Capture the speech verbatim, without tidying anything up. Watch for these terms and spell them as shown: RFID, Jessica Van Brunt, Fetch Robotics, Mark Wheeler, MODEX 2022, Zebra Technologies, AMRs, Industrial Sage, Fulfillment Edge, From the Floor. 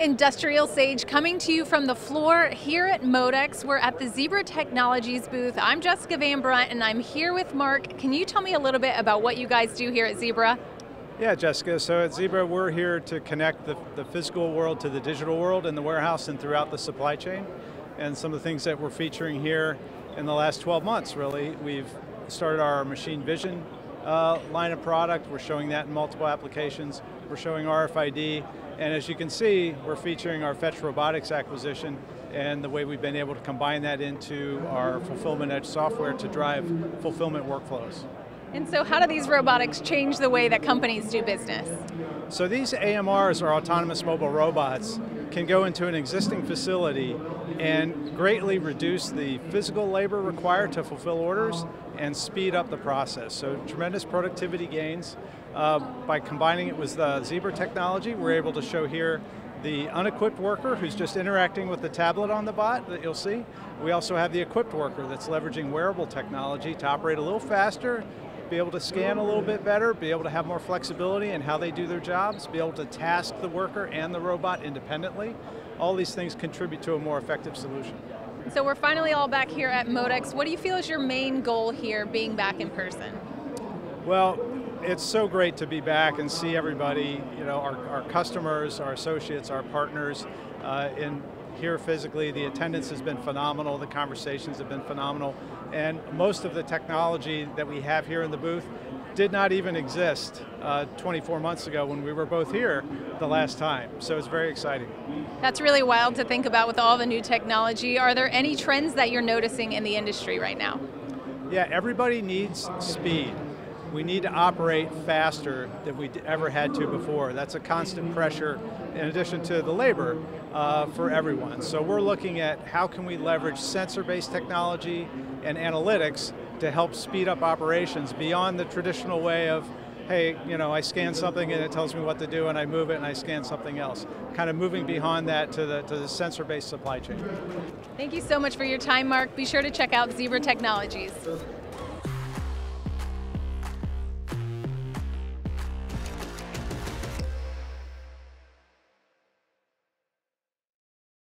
Industrial Sage coming to you from the floor here at MODEX. We're at the Zebra Technologies booth. I'm Jessica Van Brunt and I'm here with Mark. Can you tell me a little bit about what you guys do here at Zebra? Yeah, Jessica, so at Zebra we're here to connect the, the physical world to the digital world in the warehouse and throughout the supply chain. And some of the things that we're featuring here in the last twelve months really, we've started our machine vision uh, line of product. We're showing that in multiple applications. We're showing R F I D. And as you can see, we're featuring our Fetch Robotics acquisition and the way we've been able to combine that into our Fulfillment Edge software to drive fulfillment workflows. And so how do these robotics change the way that companies do business? So these A M Rs, or autonomous mobile robots, can go into an existing facility and greatly reduce the physical labor required to fulfill orders and speed up the process. So tremendous productivity gains. Uh, by combining it with the Zebra technology, we're able to show here the unequipped worker who's just interacting with the tablet on the bot that you'll see. We also have the equipped worker that's leveraging wearable technology to operate a little faster, be able to scan a little bit better, be able to have more flexibility in how they do their jobs, be able to task the worker and the robot independently. All these things contribute to a more effective solution. So we're finally all back here at MODEX. What do you feel is your main goal here, being back in person? Well, it's so great to be back and see everybody, you know, our, our customers, our associates, our partners, uh, in here physically. The attendance has been phenomenal, the conversations have been phenomenal, and most of the technology that we have here in the booth did not even exist uh, twenty-four months ago when we were both here the last time. So it's very exciting. That's really wild to think about with all the new technology. Are there any trends that you're noticing in the industry right now? Yeah, everybody needs speed. We need to operate faster than we ever had to before. That's a constant pressure, in addition to the labor, uh, for everyone. So we're looking at how can we leverage sensor-based technology and analytics to help speed up operations beyond the traditional way of, hey, you know, I scan something and it tells me what to do and I move it and I scan something else. Kind of moving beyond that to the, to the sensor-based supply chain. Thank you so much for your time, Mark. Be sure to check out Zebra Technologies.